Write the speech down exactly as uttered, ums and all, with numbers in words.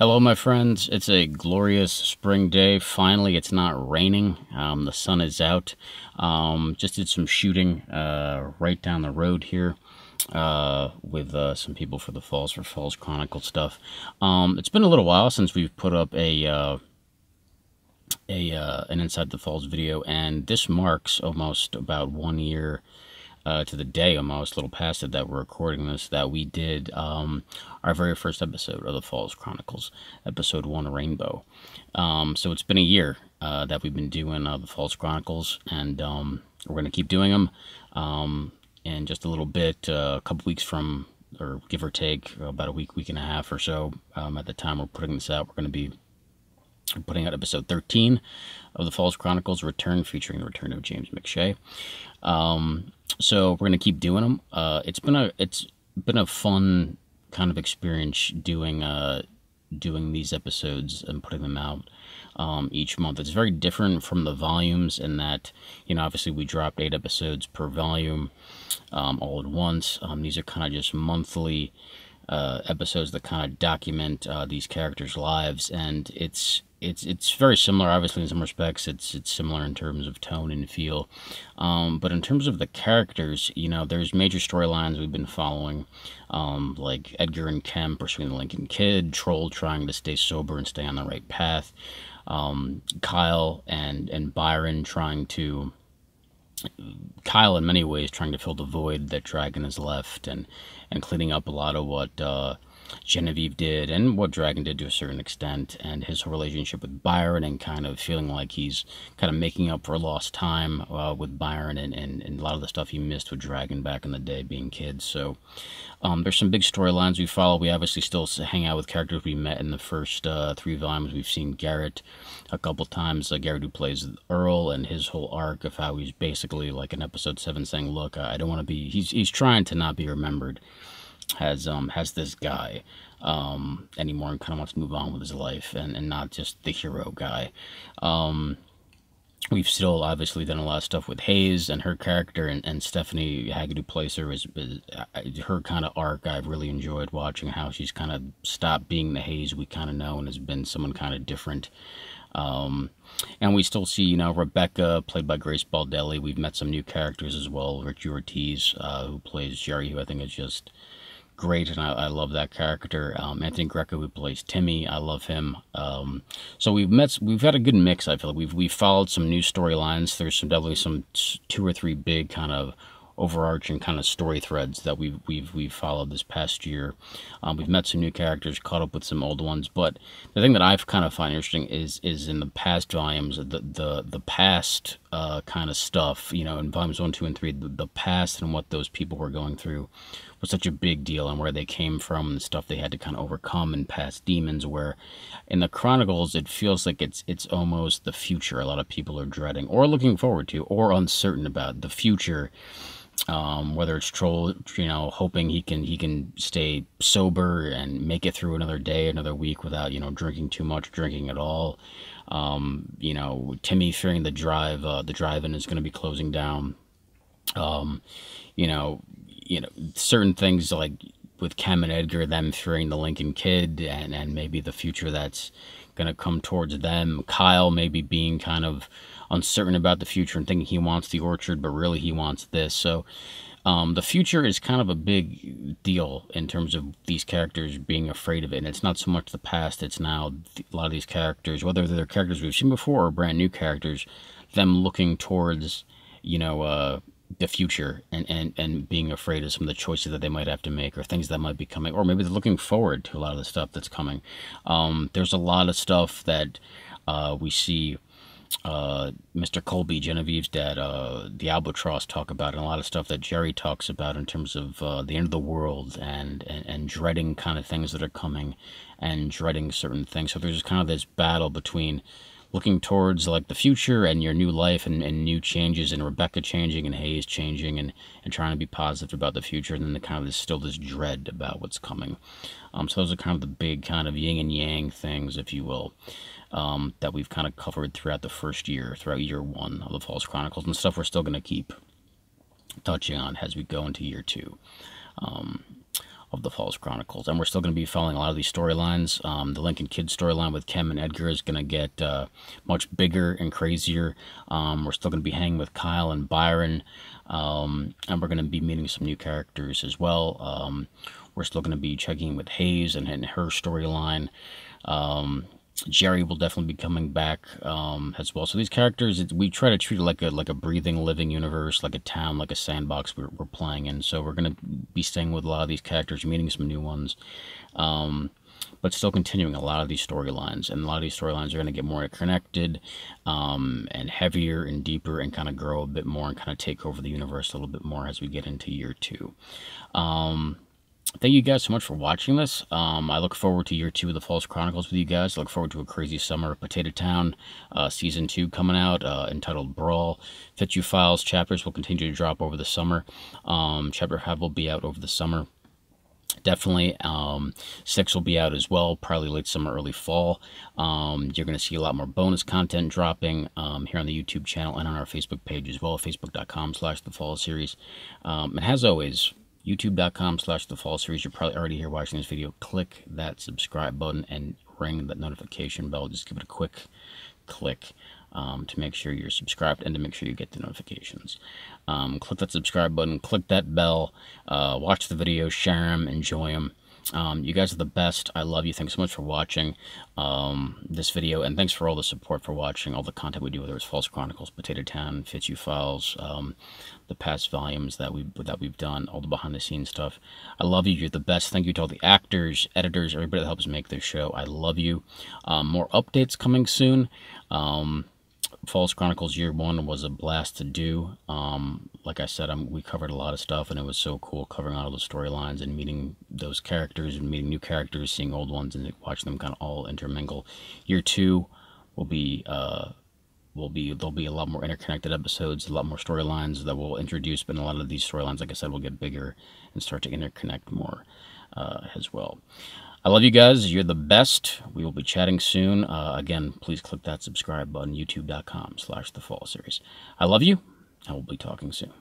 Hello, my friends. It's a glorious spring day. Finally, it's not raining. Um, the sun is out. Um, just did some shooting uh, right down the road here uh, with uh, some people for the Falls for Falls Chronicles stuff. Um, it's been a little while since we've put up a uh, a uh, an Inside the Falls video, and this marks almost about one year Uh, to the day, almost a little past it, that we're recording this, that we did um, our very first episode of the Falls Chronicles, episode one, Rainbow. Um, so it's been a year uh, that we've been doing uh, the Falls Chronicles, and um, we're going to keep doing them um, in just a little bit, uh, a couple weeks from, or give or take, about a week, week and a half or so. Um, at the time we're putting this out, we're going to be putting out episode thirteen of the Falls Chronicles Return, featuring the return of James McShay. Um, so we're gonna keep doing them. Uh, it's been a it's been a fun kind of experience doing uh, doing these episodes and putting them out um, each month. It's very different from the volumes in that, you know, obviously we dropped eight episodes per volume um, all at once. Um, these are kind of just monthly uh, episodes that kind of document uh, these characters' lives, and it's. It's it's very similar, obviously, in some respects. It's it's similar in terms of tone and feel, um, but in terms of the characters, you know, there's major storylines we've been following, um, like Edgar and Kem pursuing the Lincoln Kid, Troll trying to stay sober and stay on the right path, um, Kyle and and Byron trying to. Kyle, in many ways, trying to fill the void that Dragon has left, and and cleaning up a lot of what uh, Genevieve did and what Dragon did to a certain extent, and his relationship with Byron, and kind of feeling like he's kind of making up for lost time uh, with Byron, and, and, and a lot of the stuff he missed with Dragon back in the day being kids. So um, there's some big storylines we follow. We obviously still hang out with characters we met in the first uh, three volumes. We've seen Garrett a couple times, uh, Garrett who plays Earl, and his whole arc of how he's basically like in episode seven saying, look, I don't want to be, he's, he's trying to not be remembered has um has this guy um anymore, and kind of wants to move on with his life, and, and not just the hero guy. Um we've still obviously done a lot of stuff with Hayes and her character, and, and Stephanie Hagedo-Placer is, is her kind of arc. I've really enjoyed watching how she's kind of stopped being the Hayes we kind of know and has been someone kind of different. Um, and we still see, you know, Rebecca, played by Grace Baldelli. We've met some new characters as well. Richie Ortiz, uh, who plays Jerry, who I think is just great, and I, I love that character. Um, Anthony Greco, who plays Timmy, I love him. Um, so we've met, we've had a good mix. I feel like we've we've followed some new storylines. There's some definitely some two or three big kind of overarching kind of story threads that we've we've we've followed this past year. Um, we've met some new characters, caught up with some old ones. But the thing that I've kind of find interesting is is in the past volumes, the the the past uh, kind of stuff, you know, in volumes one, two, and three, the, the past and what those people were going through was such a big deal, and where they came from, and the stuff they had to kind of overcome, and past demons. Where in the Chronicles, it feels like it's it's almost the future. A lot of people are dreading, or looking forward to, or uncertain about the future. Um, whether it's Troll, you know, hoping he can he can stay sober and make it through another day, another week without, you know, drinking too much, drinking at all. Um, you know, Timmy fearing the drive, uh, the drive-in is going to be closing down. Um, you know, you know, certain things like with Kem and Edgar, them fearing the Lincoln Kid, and and maybe the future that's going to come towards them. Kyle maybe being kind of uncertain about the future and thinking he wants the orchard, but really he wants this. So um, the future is kind of a big deal in terms of these characters being afraid of it. And it's not so much the past, it's now a lot of these characters, whether they're characters we've seen before or brand new characters, them looking towards, you know, uh, the future, and, and, and being afraid of some of the choices that they might have to make, or things that might be coming, or maybe they're looking forward to a lot of the stuff that's coming. Um, there's a lot of stuff that uh, we see uh Mister Colby, Genevieve's dad, uh the Albatross talk about, and a lot of stuff that Jerry talks about in terms of uh the end of the world, and and, and dreading kind of things that are coming, and dreading certain things. So there's just kind of this battle between looking towards like the future and your new life, and, and new changes, and Rebecca changing, and Hayes changing, and, and trying to be positive about the future, and then the kind of this, still this dread about what's coming. Um, so those are kind of the big kind of yin and yang things, if you will, um, that we've kind of covered throughout the first year, throughout year one of the Falls Chronicles, and stuff we're still going to keep touching on as we go into year two. Um, of The Falls Chronicles. And we're still going to be following a lot of these storylines. Um, the Lincoln Kid storyline with Kem and Edgar is going to get uh, much bigger and crazier. Um, we're still going to be hanging with Kyle and Byron. Um, and we're going to be meeting some new characters as well. Um, we're still going to be checking with Hayes and, and her storyline. Um, Jerry will definitely be coming back um, as well. So these characters, we try to treat it like a like a breathing, living universe, like a town, like a sandbox we're, we're playing in. So we're going to be staying with a lot of these characters, meeting some new ones, um, but still continuing a lot of these storylines. And a lot of these storylines are going to get more connected um, and heavier and deeper and kind of grow a bit more and kind of take over the universe a little bit more as we get into year two. Um, Thank you guys so much for watching this. Um, I look forward to year two of The Falls Chronicles with you guys. I look forward to a crazy summer of Potato Town, uh, season two coming out, uh, entitled Brawl. Fetch You Files chapters will continue to drop over the summer. Um, chapter five will be out over the summer. Definitely. Um, six will be out as well, probably late summer, early fall. Um, you're going to see a lot more bonus content dropping um, here on the YouTube channel and on our Facebook page as well, facebook.com slash The Falls Series. Um, and as always, youtube.com slash the Falls Series. You're probably already here watching this video. Click that subscribe button and ring that notification bell. Just give it a quick click um, to make sure you're subscribed and to make sure you get the notifications. Um, click that subscribe button, click that bell, uh, watch the video, share them, enjoy them. Um, you guys are the best. I love you. Thanks so much for watching um, this video, and thanks for all the support for watching all the content we do, whether it's Falls Chronicles, Potato Town, Fetch You Files, um, the past volumes that we that we've done, all the behind the scenes stuff. I love you. You're the best. Thank you to all the actors, editors, everybody that helps make this show. I love you. Um, more updates coming soon. Um, Falls Chronicles year one was a blast to do. Um, like I said, I'm, we covered a lot of stuff, and it was so cool covering all the storylines and meeting those characters and meeting new characters, seeing old ones, and watching them kind of all intermingle. Year two will be uh, will be there'll be a lot more interconnected episodes, a lot more storylines that we'll introduce, but a lot of these storylines, like I said, will get bigger and start to interconnect more uh, as well. I love you guys. You're the best. We will be chatting soon. Uh, again, please click that subscribe button, youtube.com slash the Falls Series. I love you, and we'll be talking soon.